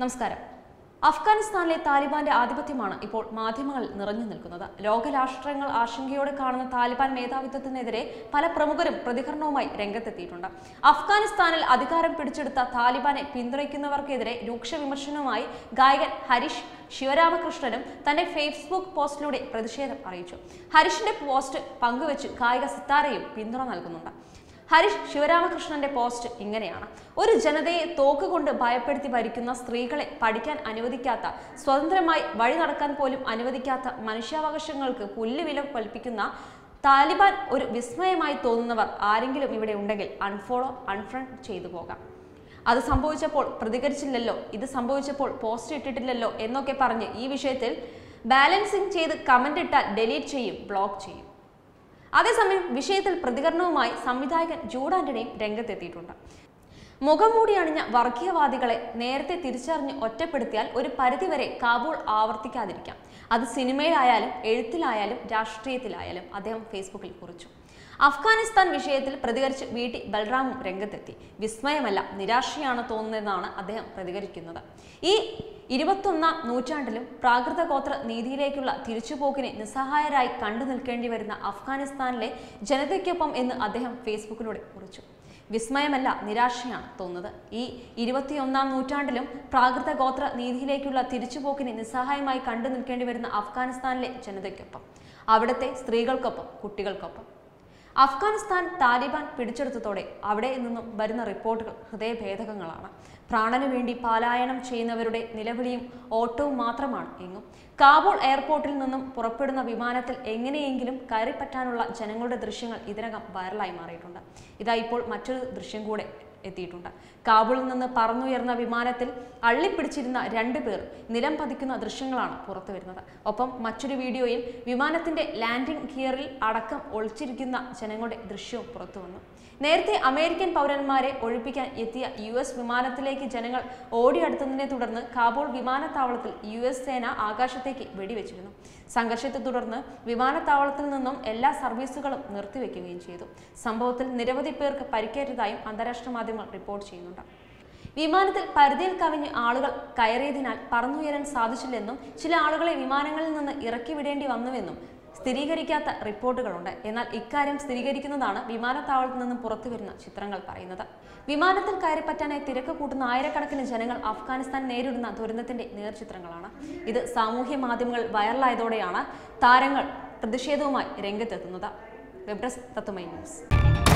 നമസ്കാരം. അഫ്ഗാനിസ്ഥാനിലെ താലിബാന്റെ ആധിപത്യമാണ് ഇപ്പോൾ മാധ്യമങ്ങളിൽ നിറഞ്ഞു നിൽക്കുന്നത്. ലോകരാഷ്ട്രങ്ങൾ ആശങ്കയോടെ കാണുന്ന താലിബാൻ മേധാവിത്വത്തിനെതിരെ പല പ്രമുഖരും പ്രതികരണവുമായി രംഗത്തെത്തിയിട്ടുണ്ട്. അഫ്ഗാനിസ്ഥാനിൽ അധികാരം പിടിച്ചെടുത്ത താലിബാനെ പിന്തുണയ്ക്കുന്നവർക്കെതിരെ രൂക്ഷ വിമർശനവുമായി ഗായകൻ ഹരീഷ് ശിവരാമകൃഷ്ണനും തന്റെ ഫേസ്ബുക്ക് പോസ്റ്റിലൂടെ പ്രതിഷേധം അറിയിച്ചു. ഹരീഷിന്റെ പോസ്റ്റ് പങ്കുവെച്ച് ഗായിക സിത്താരയും പിന്തുണ നൽകുന്നുണ്ട്. ഹരീഷ് ശിവരാമകൃഷ്ണന്റെ പോസ്റ്റ് ഇങ്ങനെയാണ്: ഒരു ജനതയെ തോക്കുകൊണ്ട് ഭയപ്പെടുത്തി ഭരിക്കുന്ന, സ്ത്രീകളെ പഠിക്കാൻ അനുവദിക്കാത്ത, സ്വതന്ത്രമായി വഴി നടക്കാൻ പോലും അനുവദിക്കാത്ത, മനുഷ്യാവകാശങ്ങൾക്ക് പുല്ലുവില കൽപ്പിക്കുന്ന താലിബാൻ ഒരു വിസ്മയമായി തോന്നുന്നവർ ആരെങ്കിലും ഇവിടെ ഉണ്ടെങ്കിൽ അൺഫോളോ അൺഫ്രണ്ട് ചെയ്തു പോകാം. അത് സംഭവിച്ചപ്പോൾ പ്രതികരിച്ചില്ലല്ലോ, ഇത് സംഭവിച്ചപ്പോൾ പോസ്റ്റ് ഇട്ടിട്ടില്ലല്ലോ എന്നൊക്കെ പറഞ്ഞ് ഈ വിഷയത്തിൽ ബാലൻസിങ് ചെയ്ത് കമന്റ് ഇട്ടാൽ ഡെലീറ്റ് ചെയ്യും, ബ്ലോക്ക് ചെയ്യും. അതേസമയം വിഷയത്തിൽ പ്രതികരണവുമായി സംവിധായകൻ ജൂഡ് ആന്റണിയും രംഗത്തെത്തിയിട്ടുണ്ട്. മുഖംമൂടി അണിഞ്ഞ വർഗീയവാദികളെ നേരത്തെ തിരിച്ചറിഞ്ഞ് ഒറ്റപ്പെടുത്തിയാൽ ഒരു പരിധിവരെ കാബൂൾ ആവർത്തിക്കാതിരിക്കാം. അത് സിനിമയിലായാലും എഴുത്തിലായാലും രാഷ്ട്രീയത്തിലായാലും അദ്ദേഹം ഫേസ്ബുക്കിൽ കുറിച്ചു. അഫ്ഗാനിസ്ഥാൻ വിഷയത്തിൽ പ്രതികരിച്ച് വി ടി ബൽറാമും രംഗത്തെത്തി. വിസ്മയമല്ല, നിരാശയാണ് തോന്നുന്നതെന്നാണ് അദ്ദേഹം പ്രതികരിക്കുന്നത്. ഈ 21-ാം നൂറ്റാണ്ടിലും പ്രാകൃത ഗോത്ര നീതിയിലേക്കുള്ള തിരിച്ചുപോക്കിനെ നിസ്സഹായരായി കണ്ടു നിൽക്കേണ്ടി വരുന്ന അഫ്ഗാനിസ്ഥാനിലെ ജനതയ്ക്കൊപ്പം എന്ന് അദ്ദേഹം ഫേസ്ബുക്കിലൂടെ കുറിച്ചു. വിസ്മയമല്ല, നിരാശയാണ് തോന്നുന്നത്. ഈ 21-ാം നൂറ്റാണ്ടിലും പ്രാകൃത ഗോത്ര നീതിയിലേക്കുള്ള തിരിച്ചുപോക്കിനെ നിസ്സഹായമായി കണ്ടു നിൽക്കേണ്ടി വരുന്ന അഫ്ഗാനിസ്ഥാനിലെ ജനതയ്ക്കൊപ്പം, അവിടുത്തെ സ്ത്രീകൾക്കൊപ്പം, കുട്ടികൾക്കൊപ്പം. അഫ്ഗാനിസ്ഥാൻ താലിബാൻ പിടിച്ചെടുത്തതോടെ അവിടെ നിന്നും വരുന്ന റിപ്പോർട്ടുകൾ ഹൃദയഭേദകങ്ങളാണ്. പ്രാണനു വേണ്ടി പലായനം ചെയ്യുന്നവരുടെ നിലവിളിയും ഓട്ടവും മാത്രമാണ് എങ്ങും. കാബൂൾ എയർപോർട്ടിൽ നിന്നും പുറപ്പെടുന്ന വിമാനത്തിൽ എങ്ങനെയെങ്കിലും കയറിപ്പറ്റാനുള്ള ജനങ്ങളുടെ ദൃശ്യങ്ങൾ ഇതിനകം വൈറലായി മാറിയിട്ടുണ്ട്. ഇതാ ഇപ്പോൾ മറ്റൊരു ദൃശ്യം കൂടെ എത്തിയിട്ടുണ്ട്. കാബൂളിൽ നിന്ന് പറന്നുയർന്ന വിമാനത്തിൽ അള്ളിപ്പിടിച്ചിരുന്ന 2 പേർ നിലം പതിക്കുന്ന ദൃശ്യങ്ങളാണ് പുറത്തു വരുന്നത്. ഒപ്പം മറ്റൊരു വീഡിയോയിൽ വിമാനത്തിന്റെ ലാൻഡിംഗ് ഗിയറിൽ അടക്കം ഒളിച്ചിരിക്കുന്ന ജനങ്ങളുടെ ദൃശ്യവും പുറത്തു വന്നു. നേരത്തെ അമേരിക്കൻ പൗരന്മാരെ ഒഴിപ്പിക്കാൻ എത്തിയ US വിമാനത്തിലേക്ക് ജനങ്ങൾ ഓടിയടുത്തതിനെ തുടർന്ന് കാബൂൾ വിമാനത്താവളത്തിൽ US സേന ആകാശത്തേക്ക് വെടിവെച്ചിരുന്നു. സംഘർഷത്തെ തുടർന്ന് വിമാനത്താവളത്തിൽ നിന്നും എല്ലാ സർവീസുകളും നിർത്തിവെക്കുകയും ചെയ്തു. സംഭവത്തിൽ നിരവധി പേർക്ക് പരിക്കേറ്റതായും അന്താരാഷ്ട്ര മാധ്യമങ്ങൾ റിപ്പോർട്ട് ചെയ്യുന്നുണ്ട്. വിമാനത്തിൽ പരിധിയിൽ കവിഞ്ഞ് ആളുകൾ കയറിയതിനാൽ പറന്നുയരാൻ സാധിച്ചില്ലെന്നും ചില ആളുകളെ വിമാനങ്ങളിൽ നിന്ന് ഇറക്കി വിടേണ്ടി വന്നുവെന്നും സ്ഥിരീകരിക്കാത്ത റിപ്പോർട്ടുകളുണ്ട്. എന്നാൽ ഇക്കാര്യം സ്ഥിരീകരിക്കുന്നതാണ് വിമാനത്താവളത്തിൽ നിന്നും പുറത്തുവരുന്ന ചിത്രങ്ങൾ പറയുന്നത്. വിമാനത്തിൽ കയറിപ്പറ്റാനായി തിരക്ക് കൂട്ടുന്ന ആയിരക്കണക്കിന് ജനങ്ങൾ അഫ്ഗാനിസ്ഥാൻ നേരിടുന്ന ദുരന്തത്തിന്റെ നേർചിത്രങ്ങളാണ്. ഇത് സാമൂഹ്യ മാധ്യമങ്ങൾ വൈറലായതോടെയാണ് താരങ്ങൾ പ്രതിഷേധവുമായി രംഗത്തെത്തുന്നത്. വെബ് ഡെസ്ക് തത്തുമൈ ന്യൂസ്.